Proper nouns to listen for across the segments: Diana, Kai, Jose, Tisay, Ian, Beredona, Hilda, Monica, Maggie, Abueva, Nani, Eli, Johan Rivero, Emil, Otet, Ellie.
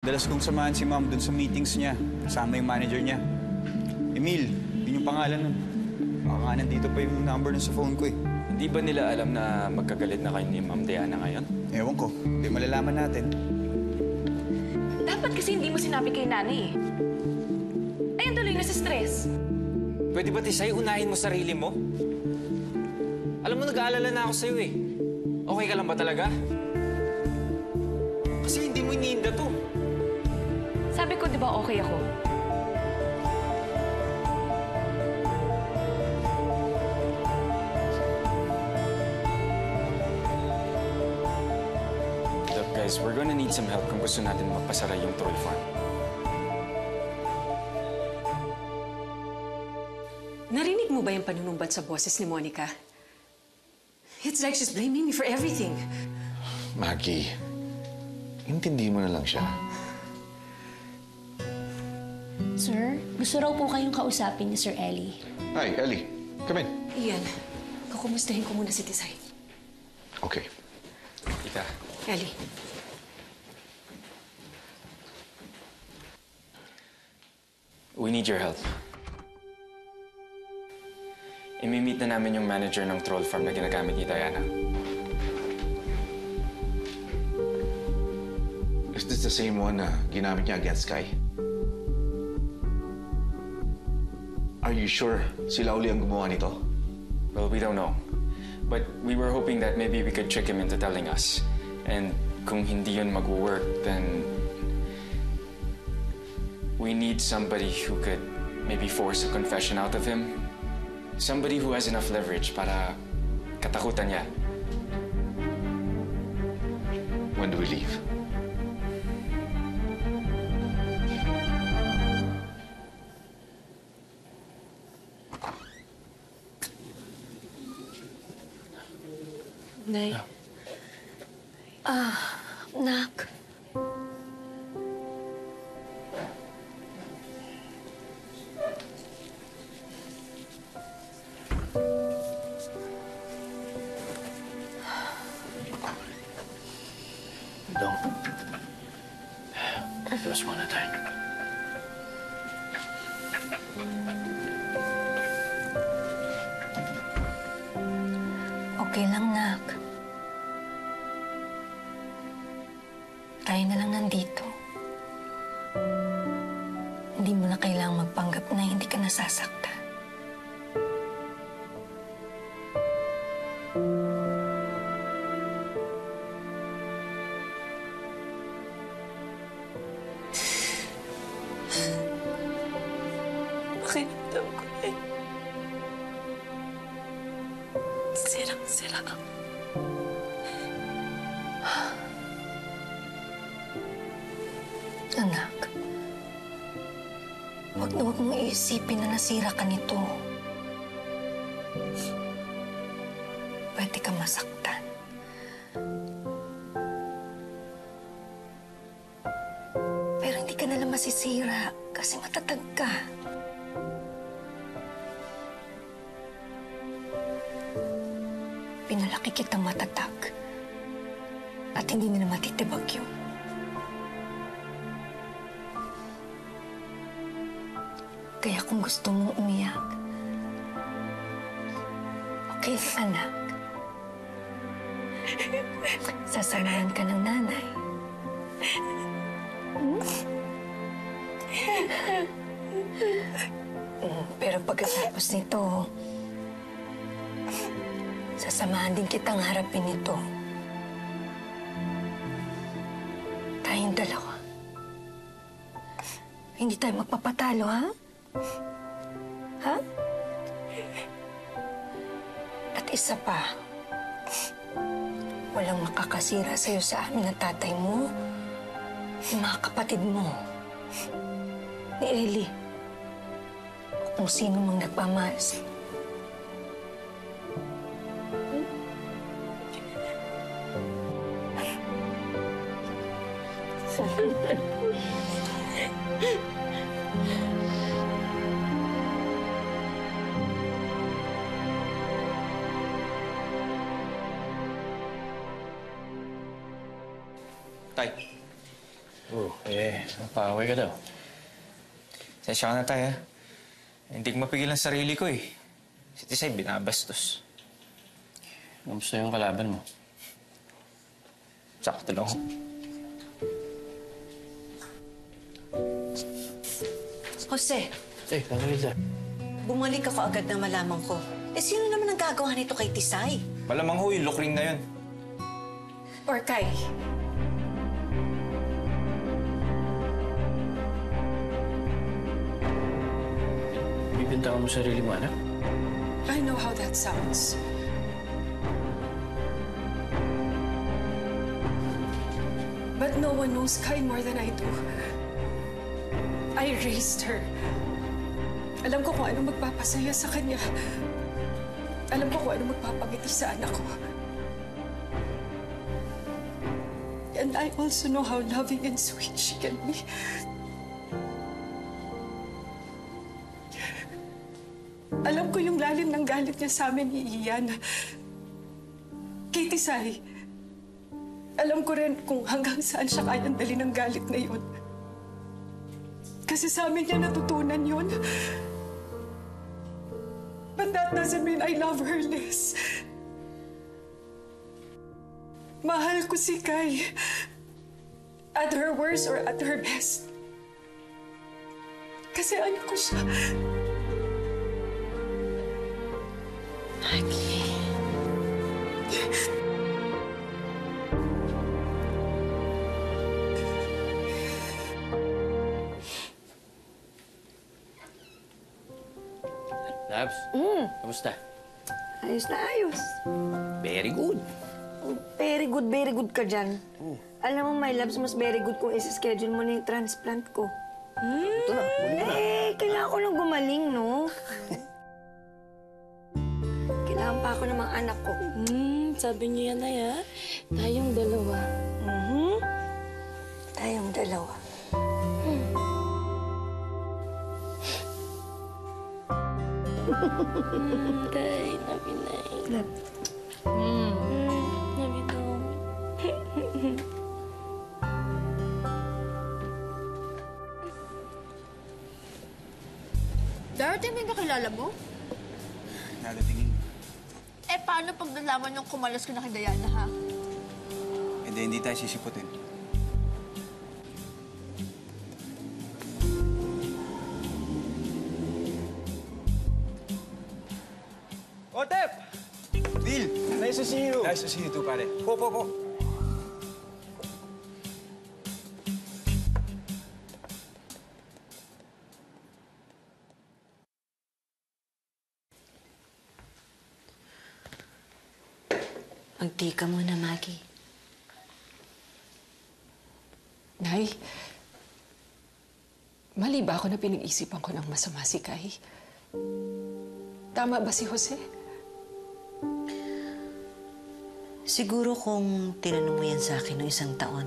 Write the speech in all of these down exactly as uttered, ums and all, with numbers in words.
Dalas kong samahan si Ma'am dun sa meetings niya. Kasama yung manager niya. Emil, yun yung pangalan nun. Baka nandito pa yung number nun sa phone ko eh. Hindi ba nila alam na magkagalit na kayo ni Ma'am Diana ngayon? Ewan ko. Hindi malalaman natin. Dapat kasi hindi mo sinabi kay Nani eh. Ayun tuloy na sa stress. Pwede ba, Tisay, unahin mo sarili mo? Alam mo, nag-aalala na ako sa'yo eh. Okay ka lang ba talaga? Kasi hindi mo iniinda to. Sabi ko, di ba okay ako? Look guys, we're gonna need some help kung gusto natin magpasara yung troll farm. Narinig mo ba yung panunumbat sa boses ni Monica? It's like she's blaming me for everything. Maggie, intindihin mo na lang siya. Sir, gusto raw po kayong kausapin ni Sir Ellie. Hi, Ellie. Come in. Ian, kakumustahin ko muna si Tisay. Okay. Ika. Ellie. We need your help. Imi-meet na namin yung manager ng troll farm na ginagamit ni Diana. Is this the same one na ginamit niya against Kai? Are you sure sila uli ang gumawa nito? Well, we don't know. But we were hoping that maybe we could trick him into telling us. And kung hindi yun mag-work, then we need somebody who could maybe force a confession out of him. Somebody who has enough leverage para katakutan niya. When do we leave? Nay. Ah, nak. Don't. Just one at a time. Okay lang, nak. Tayo na lang nandito. Hindi mo na kailangang magpanggap na hindi ka nasasaktan. Pakiramdam ko eh. Sirang-sira ang... Anak, huwag na huwag mong iisipin na nasira ka nito. Pwede ka masaktan. Pero hindi ka nalang masisira kasi matatag ka. Pinalaki kitang matatag at hindi na matitibag yun. Kaya kung gusto mong umiyak, okay, anak. Sasanayan ka ng nanay. Hmm? Hmm, pero pagkatapos nito, sasamahan din kitang harapin ito. Tayong dalawa. Hindi tayo magpapatalo, ha? Ha? At isa pa, walang makakasira sa'yo sa amin ng tatay mo, ng mga kapatid mo, ni Ellie, kung sino mang nagpamahal sa'yo. Tay. Oh, eh, napakaway ka daw. Sensya ka na tayo, ha? Hindi ko mapigil ang sarili ko, eh. Si Tisay, binabastos. Kamusta yung kalaban mo? Sakto lang ako. Jose. Eh, Pangilda. Bumalik ako agad na malaman ko. Eh, sino naman ang gagawa nito kay Tisay? Malamang ho, yung look ring na yun. Or Kai. Bibinta mo sarili mo, anak? I know how that sounds. But no one knows Kai more than I do. I raised her. Alam ko kung anong magpapasaya sa kanya. Alam ko kung anong magpapangiti sa anak ko. And I also know how loving and sweet she can be. Alam ko yung lalim ng galit niya sa amin ni Ian. Kay Tisay. Alam ko rin kung hanggang saan siya kayang dali ng galit na yun. Kasi sa amin niya natutunan yun. But that doesn't mean I love her less. Mahal ko si Kai. At her worst or at her best. Kasi ano ko siya. Maggie. Labs, mm. Kamusta? Ayos na ayos. Very good. Very good, very good ka dyan. Mm. Alam mo, my labs, mas very good kung isi-schedule mo na yung transplant ko. Mm. Ito na, muli na. Eh, kailangan ko nang gumaling, no? Kailangan pa ako ng mga anak ko. Mm, sabi niyo yan, ay, ha? Tayong dalawa. Mm-hmm. Tayong dalawa. Mm, Tay, nabi na eh. Love. Mm. Mm, nabi na. Darating may nakilala mo? Nagatingin. Eh, paano pag nalaman niyong kumalas ko na kay Diana, ha? Eh, hindi tayo sisiputin. Otet! Bill! Nice to see you! Nice to see you too, pare. Po, po, po. Magdi ka muna, Maggie. Nay, mali ba ako na pinag-isipan ko ng masama si Kai? Tama ba si Jose? Siguro kung tinanong mo yan sa akin noong isang taon,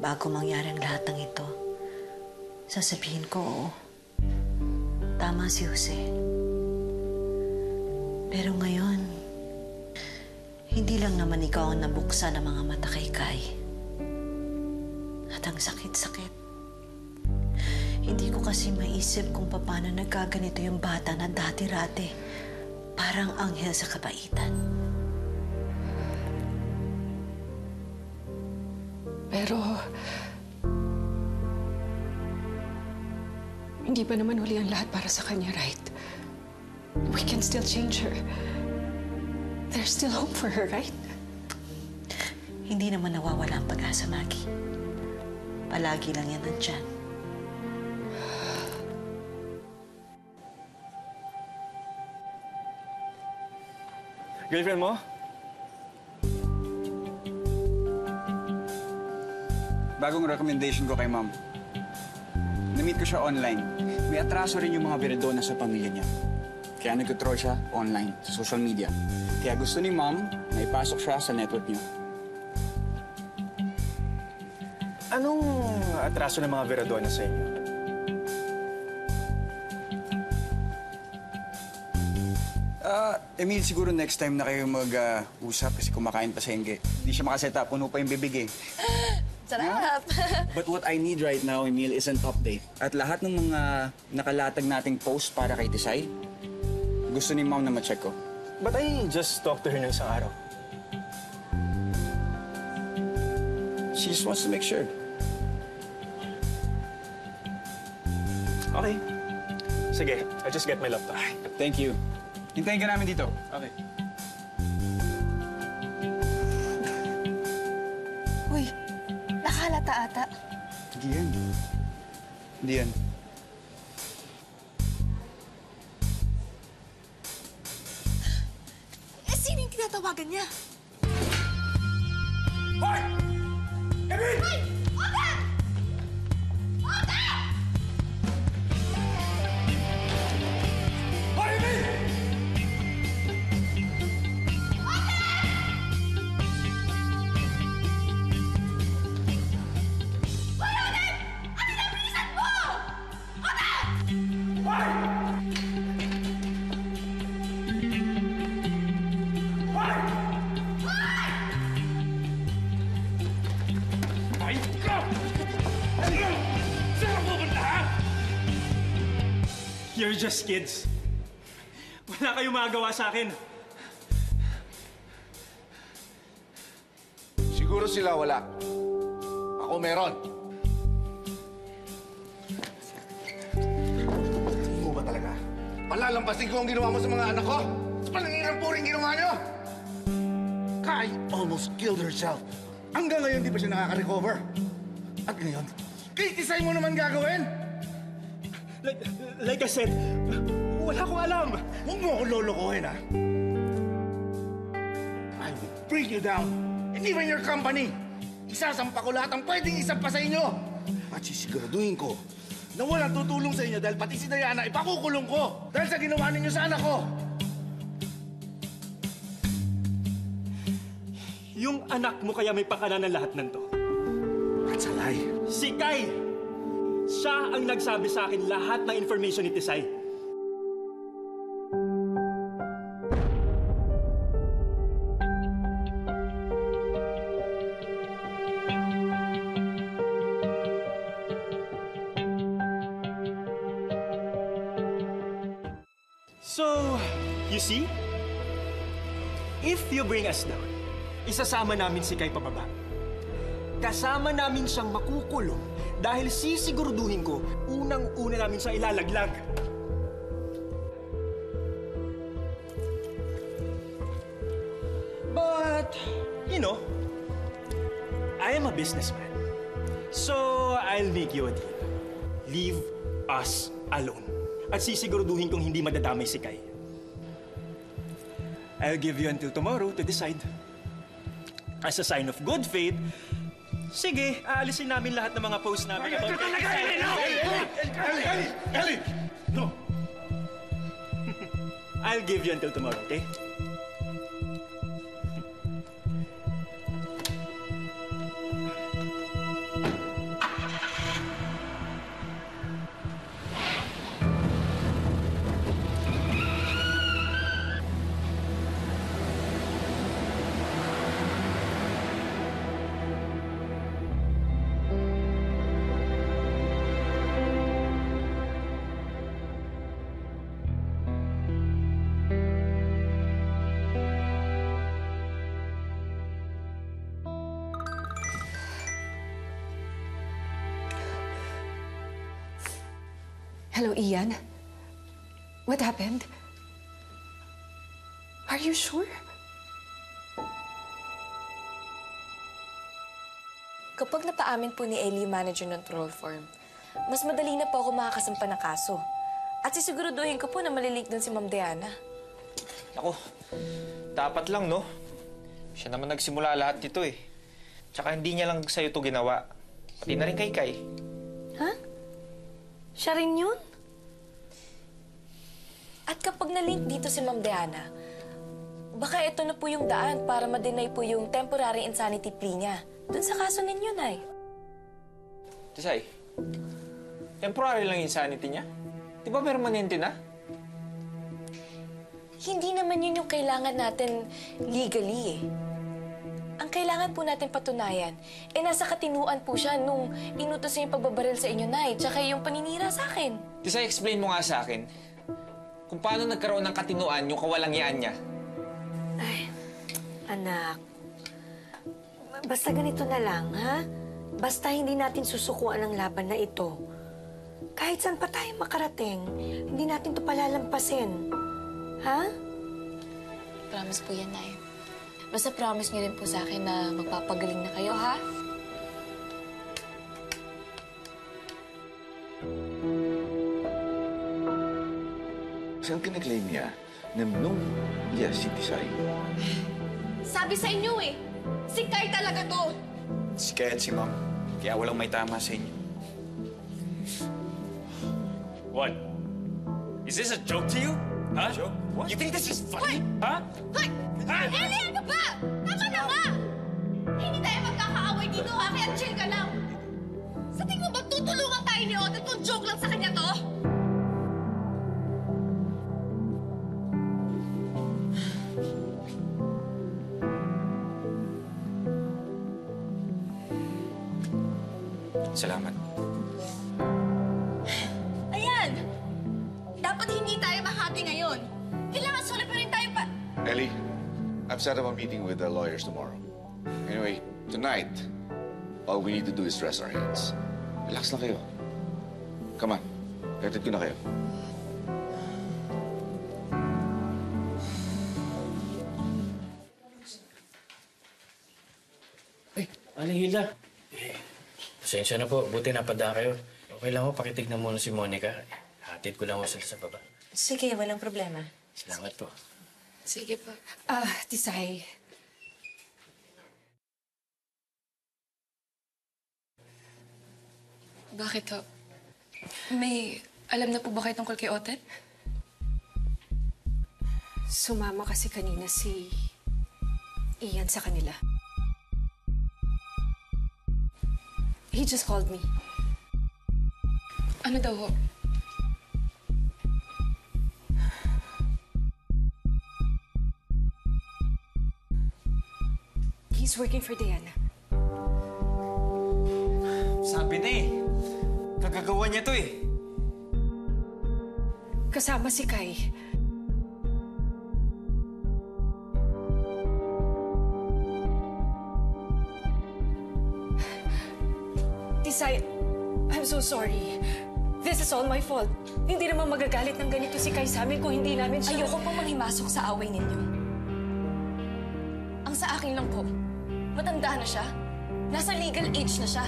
bago mangyari ang lahat ng ito, sasabihin ko, oo, tama si Jose. Pero ngayon, hindi lang naman ikaw ang nabuksan ng mga mata kay Kai. At ang sakit-sakit. Hindi ko kasi maisip kung paano nagkaganito yung bata na dati-rate. Parang anghel sa kabaitan. Pero hindi pa naman huli ang lahat para sa kanya, right? We can still change her. There's still hope for her, right? Hindi naman nawawala ang pag-asa, Maggie. Palagi lang yan nandyan. Girlfriend mo? Bagong recommendation ko kay Ma'am. Na-meet ko siya online. May atraso rin yung mga Beredona sa pamilya niya. Kaya nagtutroy siya online, sa social media. Kaya gusto ni Ma'am na ipasok siya sa network niyo. Anong atraso ng mga Beredona sa inyo? Ah, uh, Emil, siguro next time na kayo mag-usap uh, kasi kumakain pa sa hingge. Hindi siya makaset up, puno pa yung bibig eh. Sarap! But what I need right now, Emil, is an update. At lahat ng mga nakalatag nating post para kay Tisay, gusto ni Ma'am na ma-check ko. But I just talked to her ng isang araw. She just wants to make sure. Okay. Sige, I'll just get my laptop. Ay, thank you. Hintayin ka namin dito. Okay. Uy, nakalata ata. Hindi yan. Hindi yan. Eh, sino yung tinatawagan niya? Hoy! Emil! Hoy! Otet! Otet! Hoy, Emil! Otet! Hoy, Otet! Ano na bilisan mo? Otet! Hoy! Hoy! Hoy! Ay, ikaw! Ay, ikaw! Saan ang pupunta, ha? You're just kids. Wala kayong magagawa sa akin. Siguro sila wala. Ako meron. Hindi mo ba talaga? Malalampasin ko ang ginawa mo sa mga anak ko? Sa paninirang puring ginawa niyo! Kai almost killed herself. Hanggang ngayon, di pa siya nakaka-recover. At ngayon, kay Tisay mo naman gagawin! Like, like I said, wala ko alam. Huwag mo akong lolokohin, ha? I will bring you down, and even your company. Isasampa ko lahat ang pwedeng isampa sa inyo. At sisiguraduhin ko na walang tutulong sa inyo dahil pati si Diana ipakukulong ko dahil sa ginawa ninyo sa anak ko. Yung anak mo kaya may pakanan ng lahat ng to. That's a lie. Si Kai! Siya ang nagsabi sa akin lahat ng information ni Tisay. So, you see? If you bring us down, isasama namin si Kai pababa. Kasama namin siyang makukulong dahil sisiguruduhin ko unang-una namin siya ilalaglag. But, you know, I am a businessman. So, I'll make you a deal. Leave us alone. At sisiguruduhin kong hindi madadamay si Kai. I'll give you until tomorrow to decide. As a sign of good faith, sige, aalisin namin lahat ng mga posts namin. Ay, ito talaga! Eli! Eli! Eli! Eli! No! I'll give you until tomorrow, okay? Hello, Ian. What happened? Are you sure? Kapag napaamin po ni Ellie manager ng troll farm, mas madali na po ako makakasampa ng kaso. At sisiguruduhin ko po na malilig doon si Ma'am Diana. Ako, dapat lang, no? Siya naman nagsimula lahat dito, eh. Tsaka hindi niya lang sa'yo ito ginawa. Pati na rin kay Kai. Huh? Siya rin yun? At kapag na-link dito si Ma'am Diana, baka ito na po yung daan para ma-deny po yung temporary insanity plea niya. Doon sa kaso ninyo, Nay. Tisay, temporary lang insanity niya? Di ba permanente na? Hindi naman yun yung kailangan natin legally eh. Ang kailangan po natin patunayan, eh nasa katinuan po siya nung inutos niya yung pagbabaril sa inyo, Nay, tsaka yung paninira sa akin. Tisay, explain mo nga sa akin kung paano nagkaroon ng katinuan yung kawalangyaan niya. Ay, anak. Basta ganito na lang, ha? Basta hindi natin susukuan ang laban na ito. Kahit saan pa tayo makarating, hindi natin ito palalampasin. Ha? Promise po yan, Nay. Basta promise niyo rin po sa akin na magpapagaling na kayo, ha? Saan kiniklaim niya na nung niya si Tisay? Sabi sa inyo eh, si Kai talaga to! Si Kai at si Mom, kaya walang may tama sa inyo. What? Is this a joke to you? Huh? Joke? What? You think this is funny? Huh? What? Huh? Eli, ano ba? Tama na nga! Hindi tayo magkakaaway dito ha, kaya chill ka lang. Sa tingin mo ba tutulungan tayo ni Otet kung joke lang sa kanya to? Salamat. Ayan! Dapat hindi tayo mahati ngayon. Kailangan sulit pa rin tayo pa... Ellie, I've set up a meeting with the lawyers tomorrow. Anyway, tonight, all we need to do is rest our hands. Relax lang kayo. Come on, hatid ko na kayo. Ay, Aling Hilda. Pasensya na po. Buti napadaan kayo. Okay lang ho, pakitignan muna si Monica. Hatid ko lang ho sila sa baba. Sige, walang problema. Salamat po. Sige po. Ah, uh, Tisay. Bakit ho? May alam na po ba kayo tungkol kay Otet? Sumama kasi kanina si Ian sa kanila. He just called me. Ano daw ho? He's working for Diana. Sabi na eh. Kagagawa niya to eh. Kasama si Kai. Tisay, I'm so sorry. This is all my fault. Hindi naman magagalit ng ganito si Kai sa amin kung hindi namin siya... Ayoko pong manghimasok sa away ninyo. Ang sa akin lang po, matanda na siya. Nasa legal age na siya.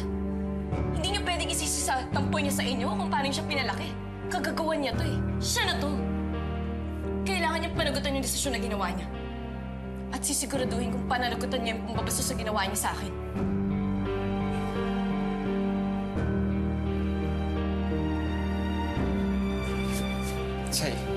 Hindi niyo pwedeng isisi sa tampoy niya sa inyo kung paano siya pinalaki. Kagagawan niya to eh. Siya na to. Kailangan niya panagutan yung desisyon na ginawa niya. At sisiguraduhin kung panagutan niya yung pambabasto sa ginawa niya sa akin. Say,